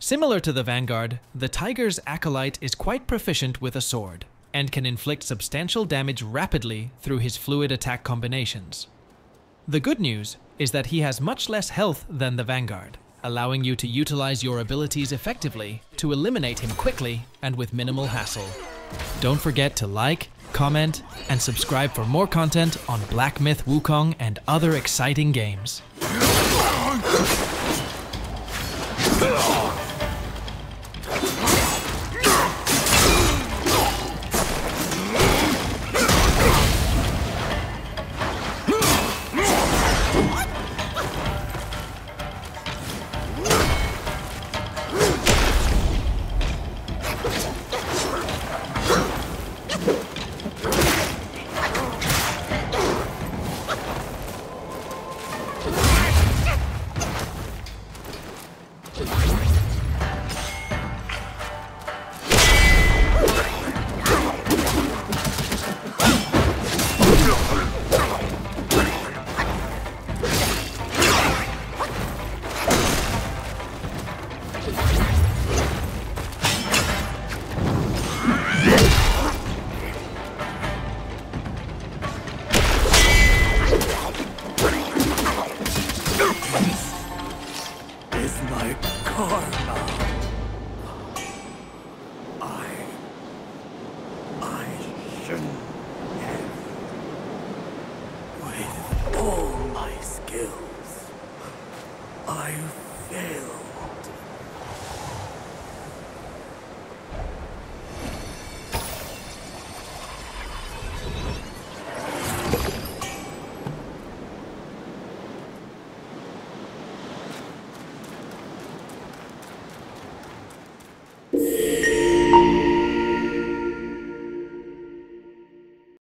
Similar to the Vanguard, the Tiger's Acolyte is quite proficient with a sword, and can inflict substantial damage rapidly through his fluid attack combinations. The good news is that he has much less health than the Vanguard, allowing you to utilize your abilities effectively to eliminate him quickly and with minimal hassle. Don't forget to like, comment, and subscribe for more content on Black Myth: Wukong and other exciting games. With all my skills, I failed.